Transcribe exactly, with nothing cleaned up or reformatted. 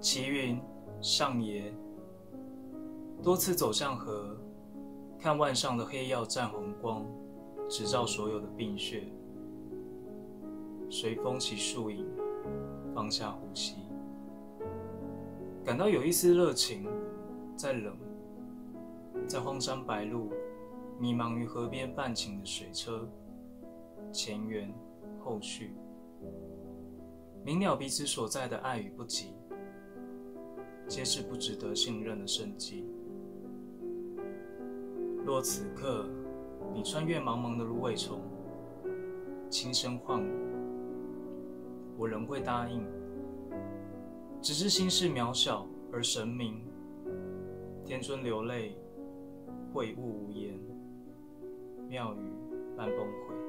齐云、上爷多次走向河，看腕上的黑曜湛红光，直照所有的病穴。随风起树影，放下呼吸，感到有一丝热情，在冷，在荒山白鹿，迷茫于河边半顷的水车，前缘后续，明了彼此所在的爱与不及，皆是不值得信任的生机。若此刻你穿越茫茫的芦苇丛，轻声唤我，我仍会答应。只是心事渺小而神明，天尊流泪，会悟无言，妙语半崩毁。